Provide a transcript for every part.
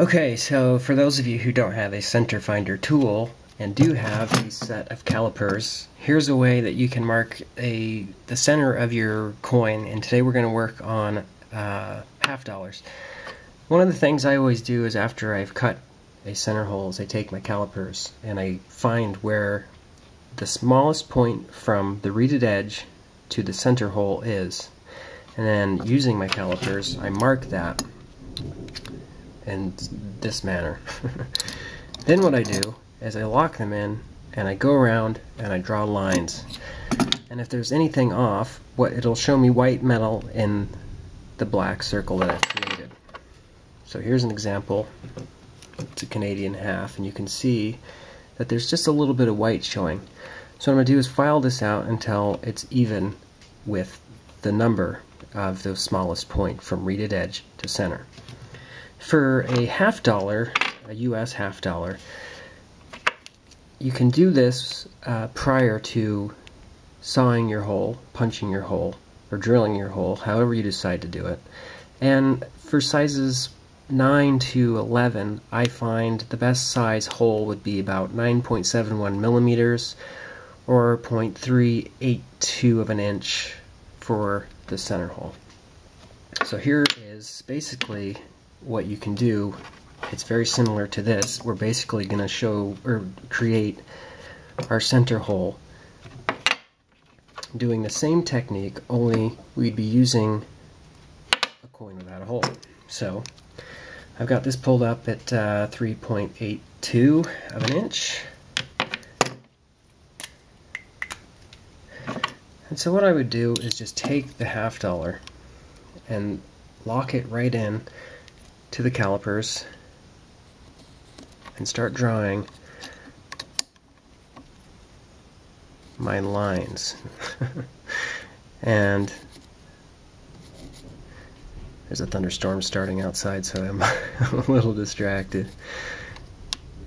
Okay, so for those of you who don't have a center finder tool and do have a set of calipers, here's a way that you can mark the center of your coin, and today we're going to work on half dollars. One of the things I always do is after I've cut a center hole is I take my calipers and I find where the smallest point from the reeded edge to the center hole is, and then using my calipers I mark that in this manner. Then what I do is I lock them in and I go around and I draw lines, and if there's anything off, it'll show me white metal in the black circle that I've created. So here's an example. It's a Canadian half, and you can see that there's just a little bit of white showing. So what I'm going to do is file this out until it's even with the number of the smallest point from reeded edge to center. For a half dollar, a US half dollar, you can do this prior to sawing your hole, punching your hole, or drilling your hole, however you decide to do it. And for sizes 9 to 11, I find the best size hole would be about 9.71 millimeters or 0.382 of an inch for the center hole. So here is basically what you can do. It's very similar to this. We're basically going to show or create our center hole doing the same technique, only we'd be using a coin without a hole. So I've got this pulled up at 3.82 of an inch. And so what I would do is just take the half dollar and lock it right in to the calipers and start drawing my lines. And there's a thunderstorm starting outside, so I'm a little distracted.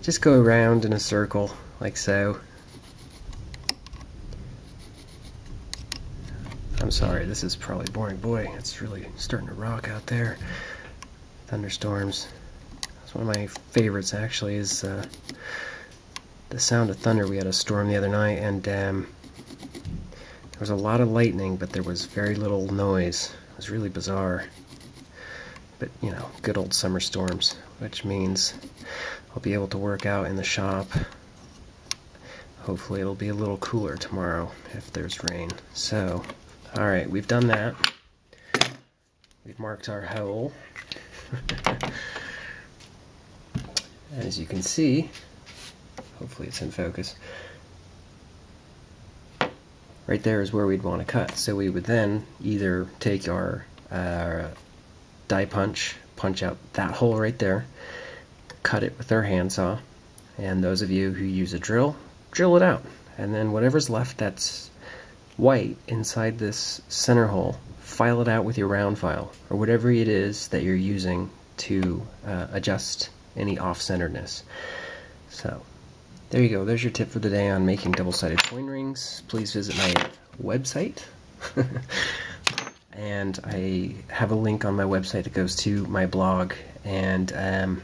Just go around in a circle, like so. I'm sorry, this is probably boring. Boy, it's really starting to rock out there. Thunderstorms. That's one of my favorites, actually, is the sound of thunder. We had a storm the other night, and there was a lot of lightning, but there was very little noise. It was really bizarre. But, you know, good old summer storms, which means I'll be able to work out in the shop. Hopefully it'll be a little cooler tomorrow if there's rain. So, alright, we've done that. We've marked our hole. As you can see, hopefully it's in focus, right there is where we'd want to cut. So we would then either take our die punch, punch out that hole right there, cut it with our handsaw, and those of you who use a drill, drill it out. And then whatever's left that's white inside this center hole, file it out with your round file, or whatever it is that you're using to adjust any off-centeredness. So, there you go. There's your tip for the day on making double-sided coin rings. Please visit my website. And I have a link on my website that goes to my blog, and on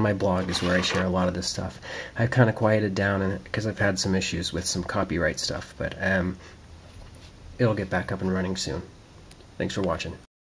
my blog is where I share a lot of this stuff. I've kind of quieted down in it because I've had some issues with some copyright stuff, but it'll get back up and running soon. Thanks for watching.